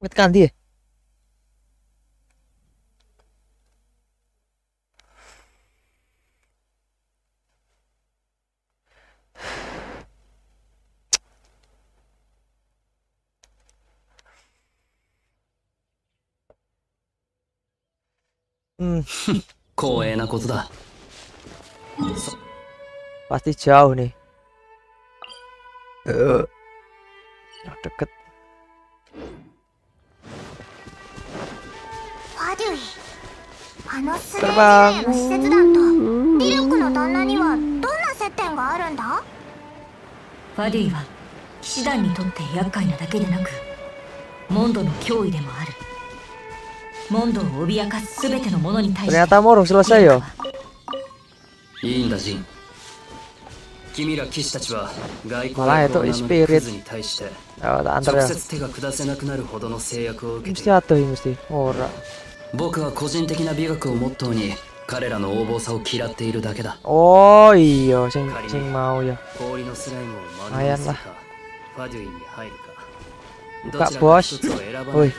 What can I do? Koe na koto da. Pasti jauh nih. Deket. Terbang. Ternyata Moro selesai yo. Malah itu spirit. Oh, antar ya. Mesti atuhi mesti. Ora. Oh iya, sing mau ya. Ayan lah. Buka bos. Wih.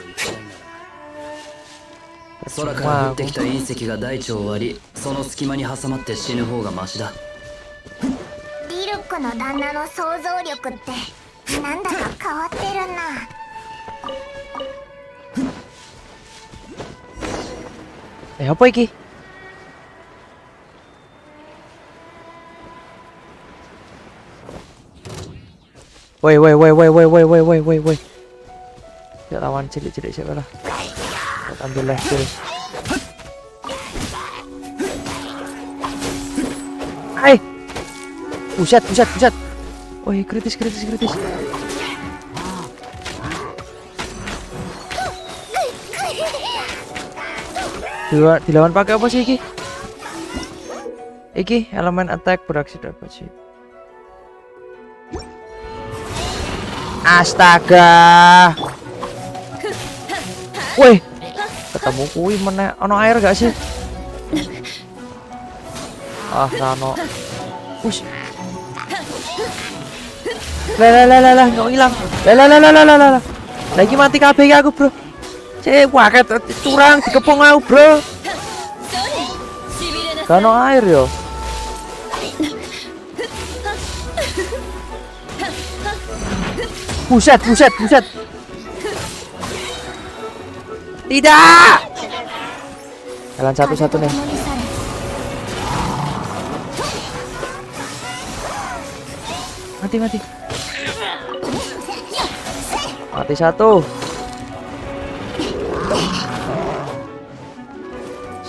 Apa iki? Woi. Ya lawan cilik-cilik siapa lah. Ambil lah cilik. Hai. Pusat. Woi, kritis. Dilawan pakai apa sih iki? Iki elemen attack beraksi dapat sih. Astaga. Woi, ketemu kui meneh ono air gak sih? Ah, rano. Push. Lah, enggak hilang. Lah. Lagi mati kabeh aku, Bro. Cek waket curang dikepung aku, Bro. Kano air yo. Buset. Tidak. Jalan satu-satu nih. Mati. Mati satu.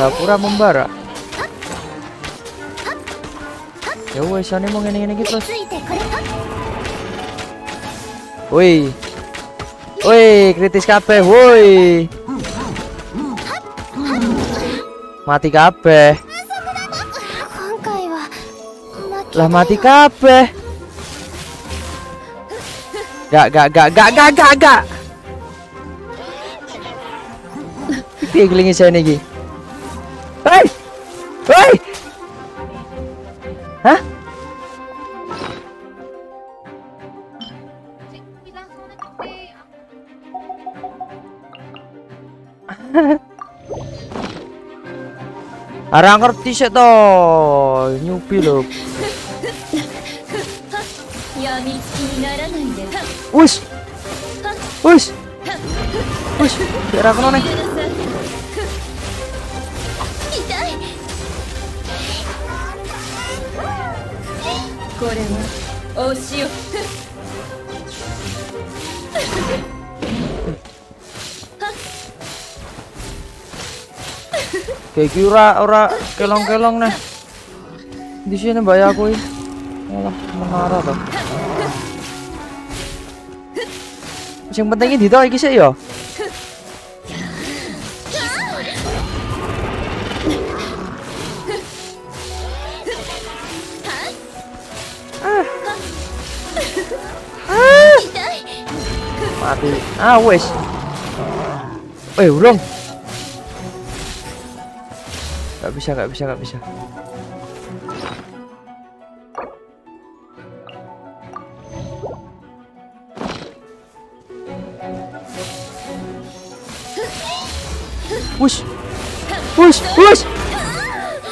Pura membara. Ya wes, ane mau ngene-ngene iki terus. Woi, kritis kabeh, woi. Mati kabeh. Lah mati kabeh. Gak. Piye gelingi sene iki? Hei! Hah? Arang ngerti sih toh, nyupi loh. Wush, wush, wush, biar aku noneng. Kayak ora kelong-kelong nih. Di sini mbak aku ini malah menara tuh. Yang pentingnya di toh iki sih ya. Mati. Ah wes. Ulung. Gak bisa. Push.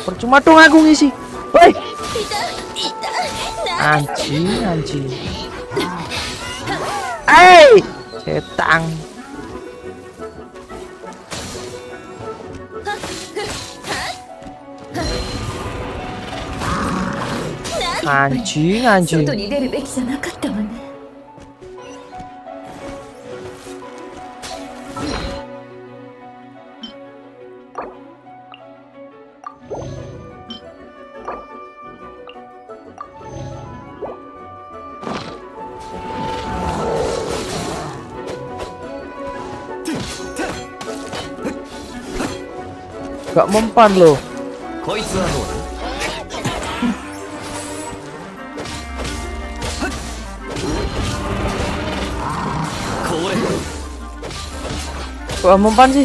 Percuma dong aku ngisi. Woi. Anjing. Hey, cetang. Anjing. Gak mempan loh. Kok mempan sih?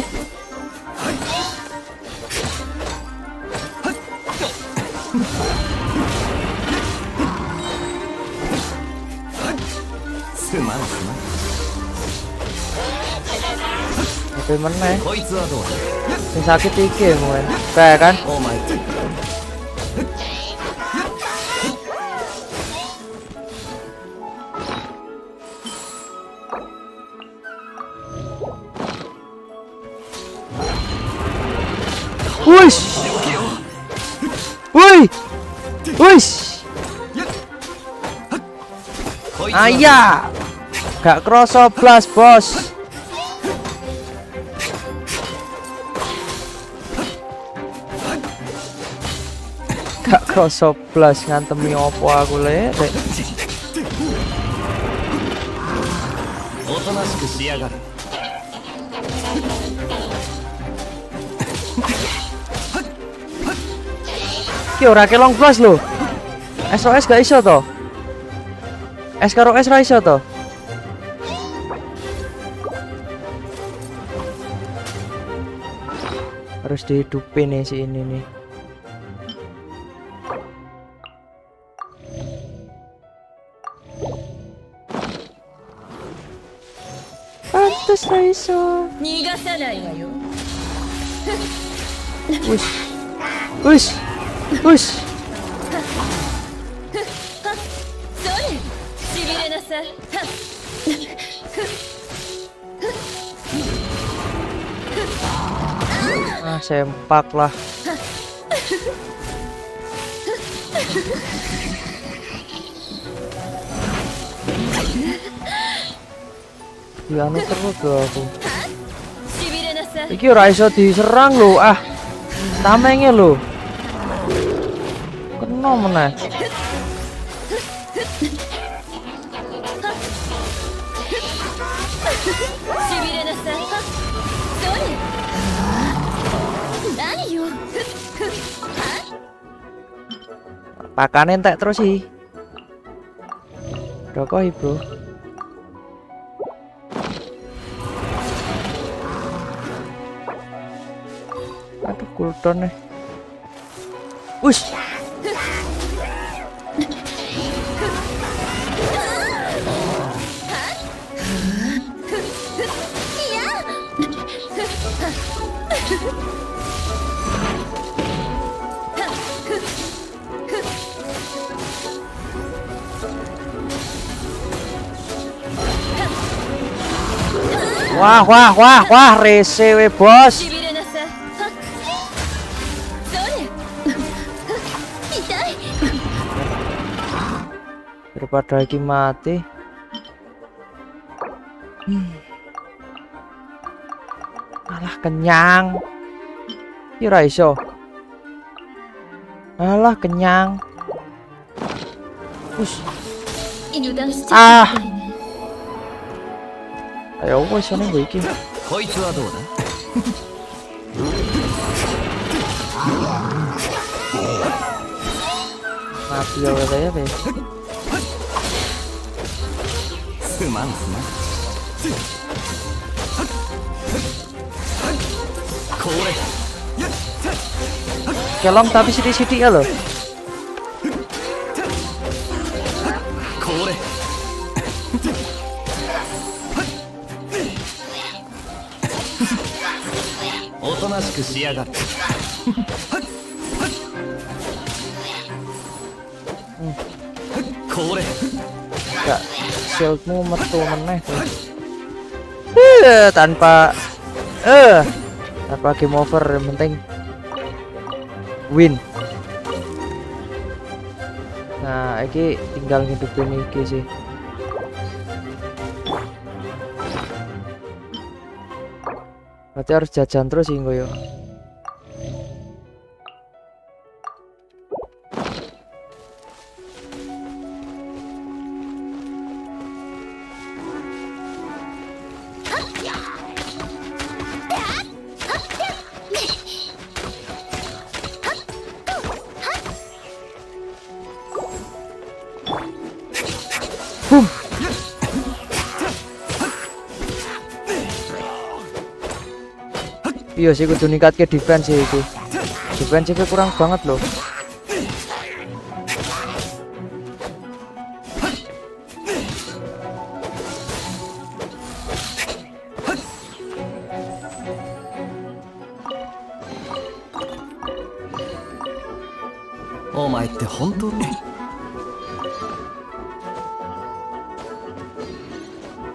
Tapi mana ya? Yang sakit iki mungkin kayak kan? Wush, ayah, gak kroso blas bos. Kosop plus ngantemi opo aku le. Ki ora kelong plus lo. SOS gak iso to. S karo S ra iso to. Harus dihidupin nih si ini nih. Push. Ah, sempak lah. Dianu terus loh aku. Iki ora iso diserang loh, ah. Tamenge loh. Kena meneh. Pakane entek terus sih. Rokok ibu. Aduh cooldown nih. Wush. Guau, recibe pos. Daripada iki mati. Alah kenyang. Iki ora iso. Alah kenyang. Ush. Ah. Ayo wis ana iki. Koichi wa dou da? Mati yo wae be. Kelong tapi sidik-sidik ya loh. Gak, shieldmu metu meneh tuh. Tanpa game over, yang penting win. Nah, iki tinggal ngidupin iki sih. Berarti harus jajan terus sih gue yo. Iya sih kudu ningkatke defense iki. Defense iki kurang banget loh. Omae tte hontou ni?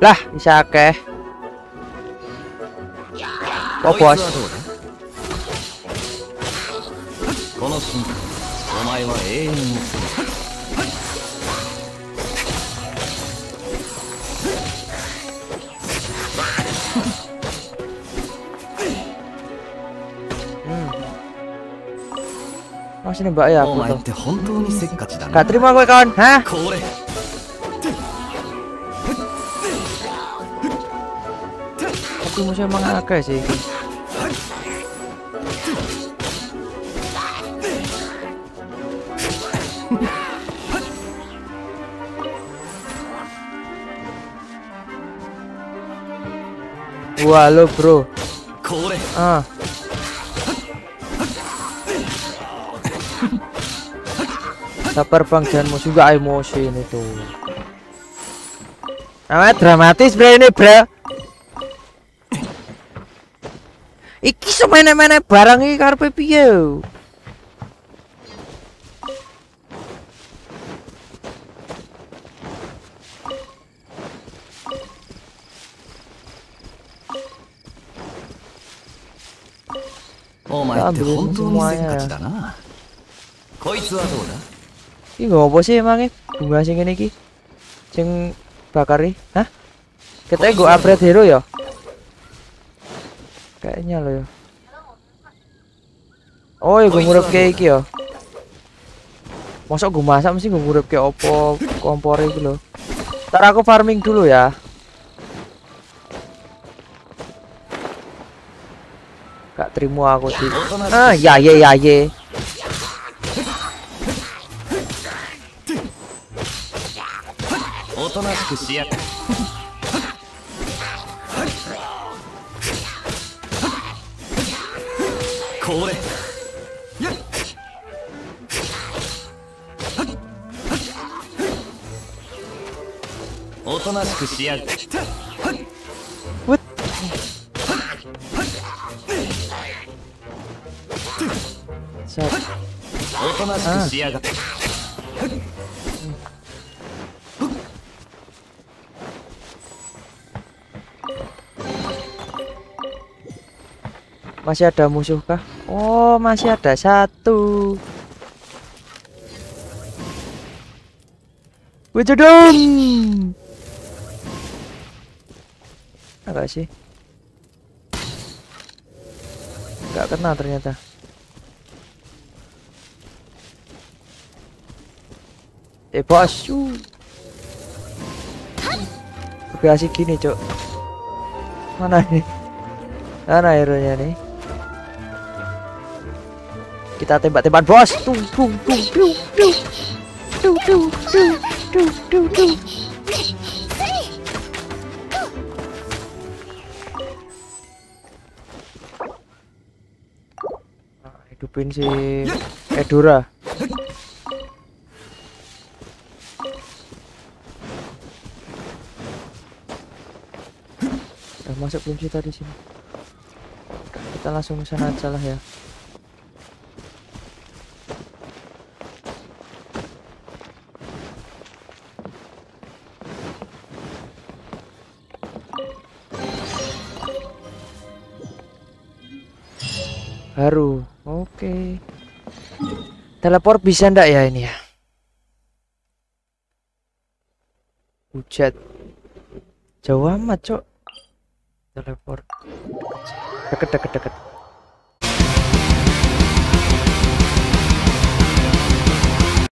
Lah, bisa akeh. Oh bos. Masih nembak ya aku tuh. Gak terima gue kawan, hah? Tapi musuh emang agak sih. Wah lo bro. Ah. Sabar bang, jangan musuh gak emosi ini tuh. Amat dramatis bro ini bro. Iki semene-mene barang iki karepe piye? Iki ngopo sih emange bunga sing ngene iki? Sing bakari, hah? Keteke go upgrade hero ya? Kayaknya lo ya. Oh, ya gue ngurep kayak iki ya. Masuk gue masak mesti gue ngurep kayak opo kompor iki lo. Ntar aku farming dulu ya. Gak terima aku sih. Ah, ya. What? Masih ada musuh kah? Oh, masih ada satu. Wujudung. Enggak sih? Enggak kena ternyata. Bos. Lebih asik gini, Cok. Mana ini? Mana hero-nya nih? Kita tembak-tembakan, bos. Tung tung tung tung tung. Tung tung tung tung tung tung. Hidupin si Edora. Masuk belum sih tadi sini? Kita langsung ke sana aja lah ya. Baru, oke. Teleport bisa ndak ya ini ya? Hujat. Jauh amat, Cok. Teleport deket.